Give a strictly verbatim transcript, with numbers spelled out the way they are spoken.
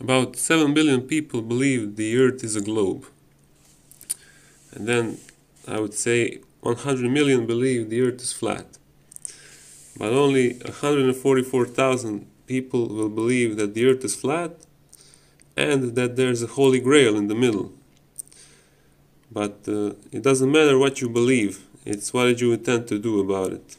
About seven billion people believe the Earth is a globe. And then I would say one hundred million believe the Earth is flat. But only one hundred forty-four thousand people will believe that the Earth is flat and that there is a Holy Grail in the middle. But uh, it doesn't matter what you believe, it's what you intend to do about it.